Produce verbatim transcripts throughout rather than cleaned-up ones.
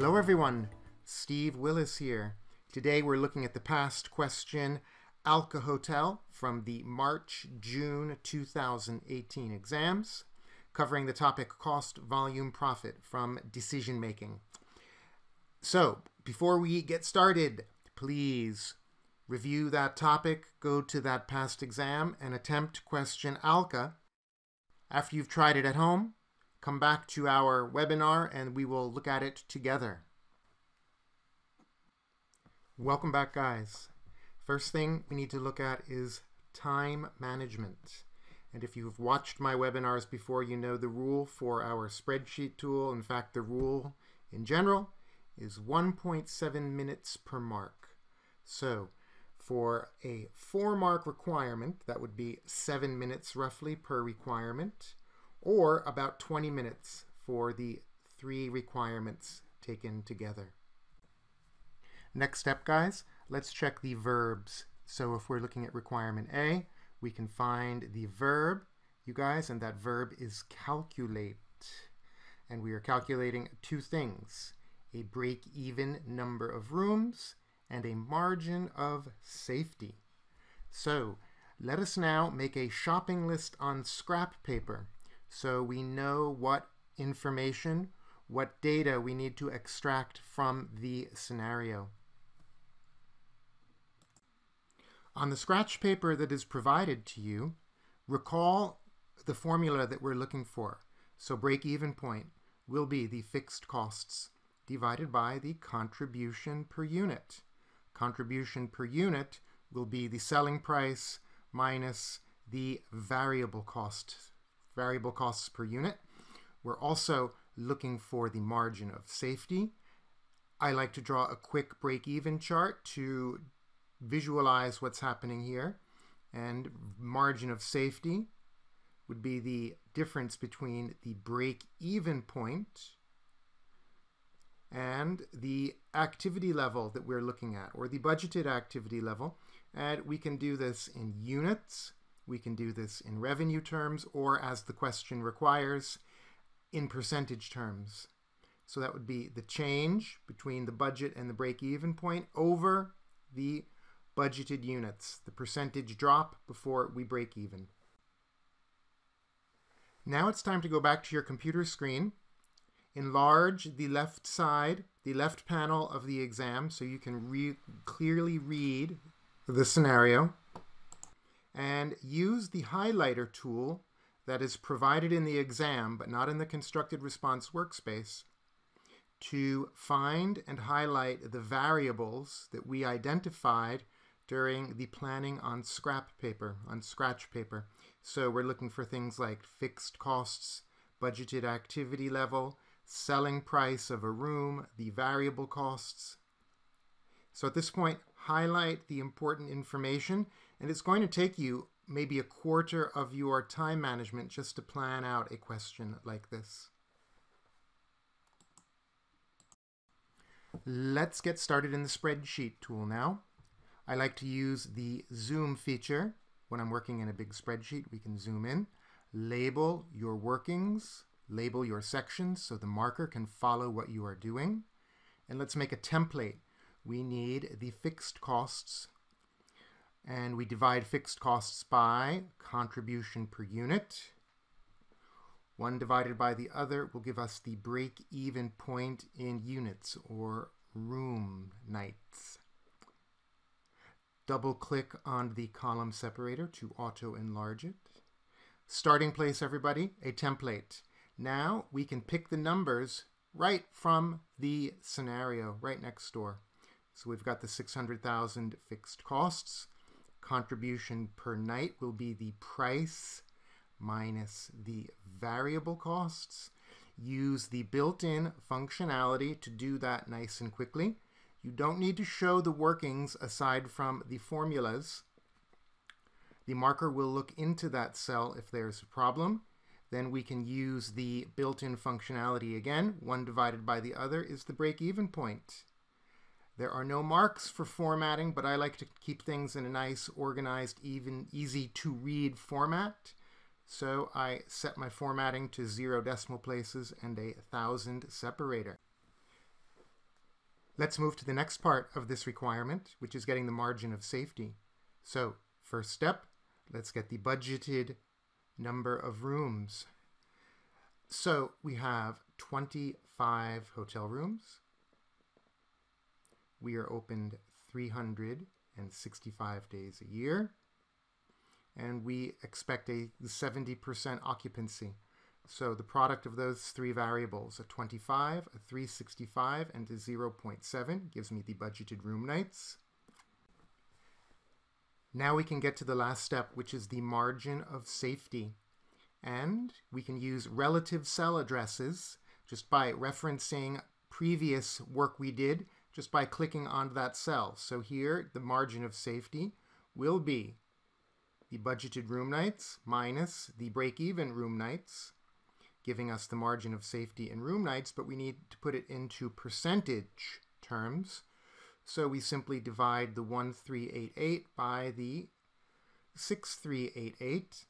Hello everyone, Steve Willis here. Today we're looking at the past question, Alka Hotel, from the March June two thousand eighteen exams, covering the topic cost, volume, profit from decision making. So before we get started, please review that topic, go to that past exam and attempt question Alka. After you've tried it at home, come back to our webinar and we will look at it together. Welcome back, guys. First thing we need to look at is time management. And if you've watched my webinars before, you know the rule for our spreadsheet tool. In fact, the rule in general is one point seven minutes per mark. So for a four mark requirement, that would be seven minutes roughly per requirement, or about twenty minutes for the three requirements taken together. Next step, guys, let's check the verbs. So if we're looking at requirement A, we can find the verb, you guys, and that verb is calculate. And we are calculating two things, a break-even number of rooms and a margin of safety. So let us now make a shopping list on scrap paper, so we know what information, what data we need to extract from the scenario. On the scratch paper that is provided to you, recall the formula that we're looking for. So break-even point will be the fixed costs divided by the contribution per unit. Contribution per unit will be the selling price minus the variable costs. variable costs per unit. We're also looking for the margin of safety. I like to draw a quick break-even chart to visualize what's happening here. And margin of safety would be the difference between the break-even point and the activity level that we're looking at, or the budgeted activity level. And we can do this in units. We can do this in revenue terms, or as the question requires, in percentage terms. So that would be the change between the budget and the break-even point over the budgeted units, the percentage drop before we break even. Now it's time to go back to your computer screen, enlarge the left side, the left panel of the exam so you can re- clearly read the scenario, and use the highlighter tool that is provided in the exam but not in the constructed response workspace to find and highlight the variables that we identified during the planning on scrap paper, on scratch paper. So we're looking for things like fixed costs, budgeted activity level, selling price of a room, the variable costs. So at this point, highlight the important information, and it's going to take you maybe a quarter of your time management just to plan out a question like this. Let's get started in the spreadsheet tool now. I like to use the zoom feature. When I'm working in a big spreadsheet, we can zoom in, label your workings, label your sections so the marker can follow what you are doing. And let's make a template. We need the fixed costs, and we divide fixed costs by contribution per unit. One divided by the other will give us the break-even point in units or room nights. Double-click on the column separator to auto-enlarge it. Starting place, everybody, a template. Now we can pick the numbers right from the scenario, right next door. So we've got the six hundred thousand fixed costs. Contribution per night will be the price minus the variable costs. Use the built-in functionality to do that nice and quickly. You don't need to show the workings aside from the formulas. The marker will look into that cell if there's a problem. Then we can use the built-in functionality again. One divided by the other is the break-even point. There are no marks for formatting, but I like to keep things in a nice, organized, even easy to read format. So I set my formatting to zero decimal places and a thousand separator. Let's move to the next part of this requirement, which is getting the margin of safety. So first step, let's get the budgeted number of rooms. So we have twenty-five hotel rooms. We are opened three hundred sixty-five days a year. And we expect a seventy percent occupancy. So the product of those three variables, a twenty-five, a three sixty-five, and a zero point seven gives me the budgeted room nights. Now we can get to the last step, which is the margin of safety. And we can use relative cell addresses just by referencing previous work we did, just by clicking on that cell. So here, the margin of safety will be the budgeted room nights minus the break-even room nights, giving us the margin of safety in room nights, but we need to put it into percentage terms. So we simply divide the one three eight eight by the six three eight eight.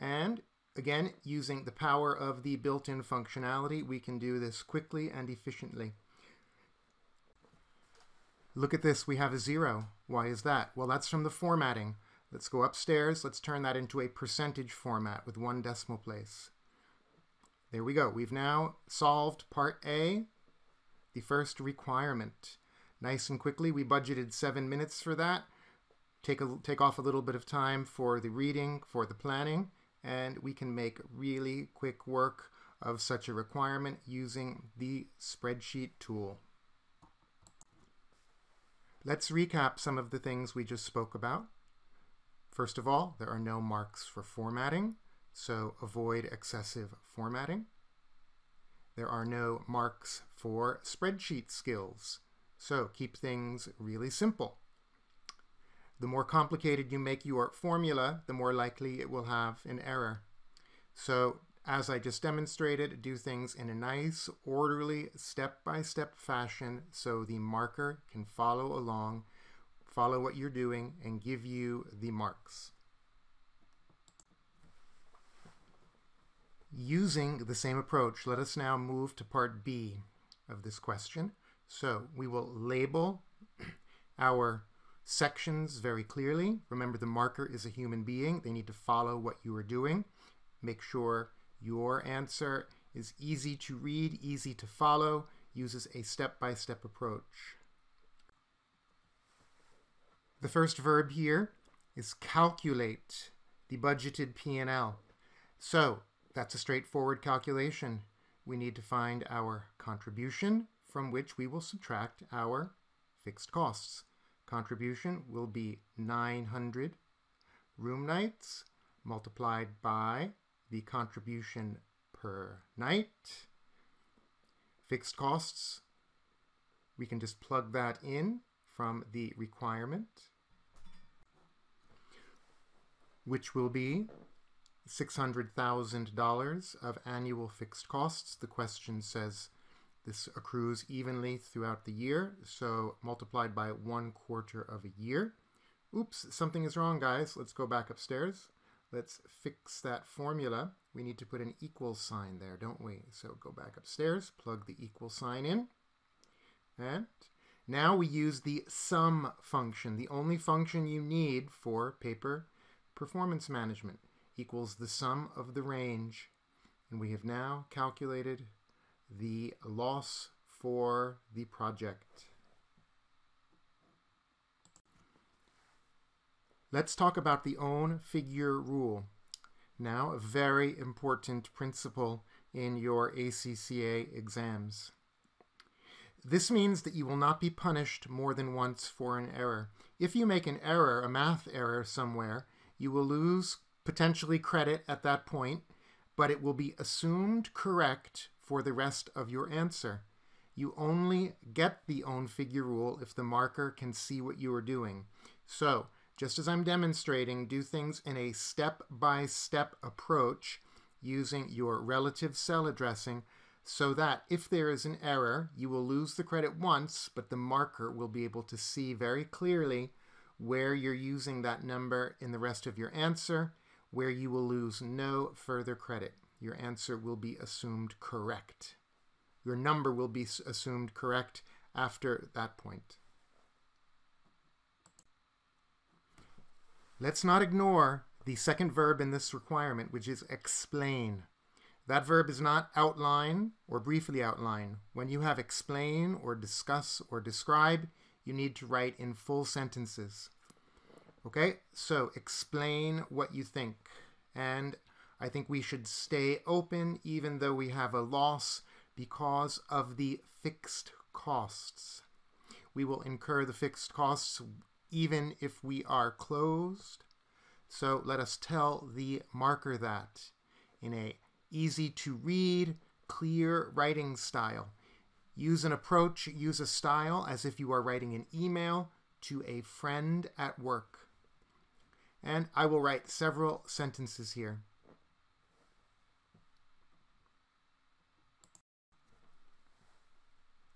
And again, using the power of the built-in functionality, we can do this quickly and efficiently. Look at this, we have a zero. Why is that? Well, that's from the formatting. Let's go upstairs, let's turn that into a percentage format with one decimal place. There we go. We've now solved part A, the first requirement. Nice and quickly, we budgeted seven minutes for that. Take, a, take off a little bit of time for the reading, for the planning, and we can make really quick work of such a requirement using the spreadsheet tool. Let's recap some of the things we just spoke about. First of all, there are no marks for formatting, so avoid excessive formatting. There are no marks for spreadsheet skills, so keep things really simple. The more complicated you make your formula, the more likely it will have an error. So, as I just demonstrated, do things in a nice, orderly, step-by-step fashion so the marker can follow along, follow what you're doing, and give you the marks. Using the same approach, let us now move to part B of this question. So we will label our sections very clearly. Remember, the marker is a human being. They need to follow what you are doing. Make sure your answer is easy to read, easy to follow, uses a step-by-step approach. The first verb here is calculate the budgeted P and L. So that's a straightforward calculation. We need to find our contribution, from which we will subtract our fixed costs. Contribution will be nine hundred room nights multiplied by the contribution per night. Fixed costs, we can just plug that in from the requirement, which will be six hundred thousand dollars of annual fixed costs. The question says this accrues evenly throughout the year, so multiplied by one quarter of a year. Oops, something is wrong, guys. Let's go back upstairs. Let's fix that formula. We need to put an equal sign there, don't we? So go back upstairs, plug the equal sign in. And now we use the sum function, the only function you need for paper performance management, equals the sum of the range. And we have now calculated the loss for the project. Let's talk about the own figure rule. Now, a very important principle in your A C C A exams. This means that you will not be punished more than once for an error. If you make an error, a math error somewhere, you will lose potentially credit at that point, but it will be assumed correct for the rest of your answer. You only get the own figure rule if the marker can see what you are doing. So, just as I'm demonstrating, do things in a step-by-step approach using your relative cell addressing so that if there is an error, you will lose the credit once, but the marker will be able to see very clearly where you're using that number in the rest of your answer, where you will lose no further credit. Your answer will be assumed correct. Your number will be assumed correct after that point. Let's not ignore the second verb in this requirement, which is explain. That verb is not outline or briefly outline. When you have explain or discuss or describe, you need to write in full sentences. Okay, so explain what you think. And I think we should stay open even though we have a loss because of the fixed costs. We will incur the fixed costs even if we are closed. So let us tell the marker that in a easy to read, clear writing style. Use an approach, use a style as if you are writing an email to a friend at work. And I will write several sentences here.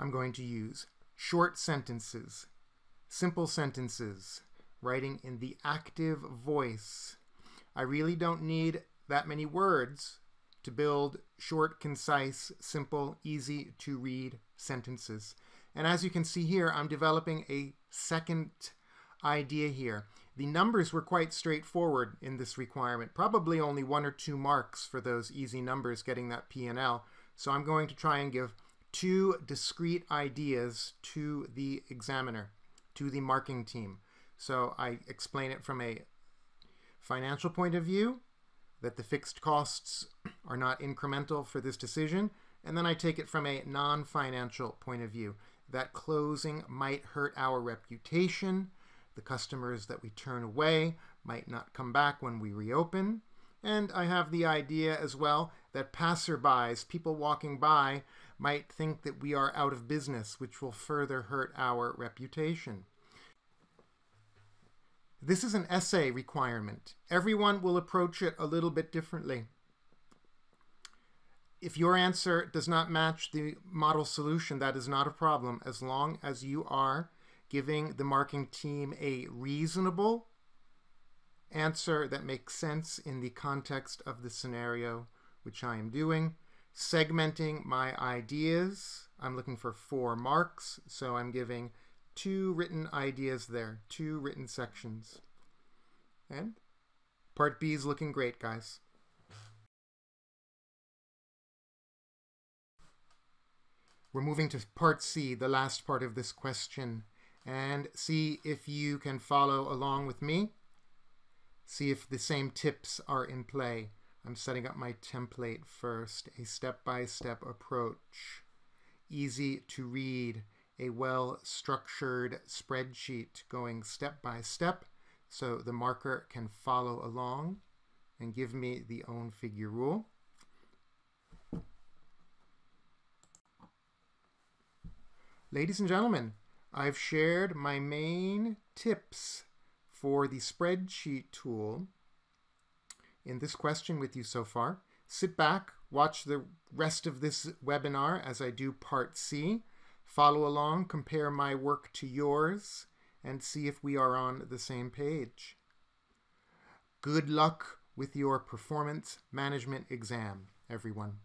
I'm going to use short sentences, simple sentences, writing in the active voice. I really don't need that many words to build short, concise, simple, easy to read sentences. And as you can see here, I'm developing a second idea here. The numbers were quite straightforward in this requirement, probably only one or two marks for those easy numbers getting that P and L. So I'm going to try and give two discrete ideas to the examiner, to the marking team. So I explain it from a financial point of view, that the fixed costs are not incremental for this decision, and then I take it from a non-financial point of view, that closing might hurt our reputation, the customers that we turn away might not come back when we reopen, and I have the idea as well that passerbys, people walking by, might think that we are out of business, which will further hurt our reputation. This is an essay requirement. Everyone will approach it a little bit differently. If your answer does not match the model solution, that is not a problem, as long as you are giving the marking team a reasonable answer that makes sense in the context of the scenario, which I am doing. Segmenting my ideas. I'm looking for four marks, so I'm giving two written ideas there, two written sections. And part B is looking great, guys. We're moving to part C, the last part of this question, and see if you can follow along with me. See if the same tips are in play. I'm setting up my template first, a step-by-step approach, easy to read, a well-structured spreadsheet going step-by-step so the marker can follow along and give me the own figure rule. Ladies and gentlemen, I've shared my main tips for the spreadsheet tool in this question with you so far. Sit back, watch the rest of this webinar as I do part C. Follow along, compare my work to yours, and see if we are on the same page. Good luck with your performance management exam, everyone.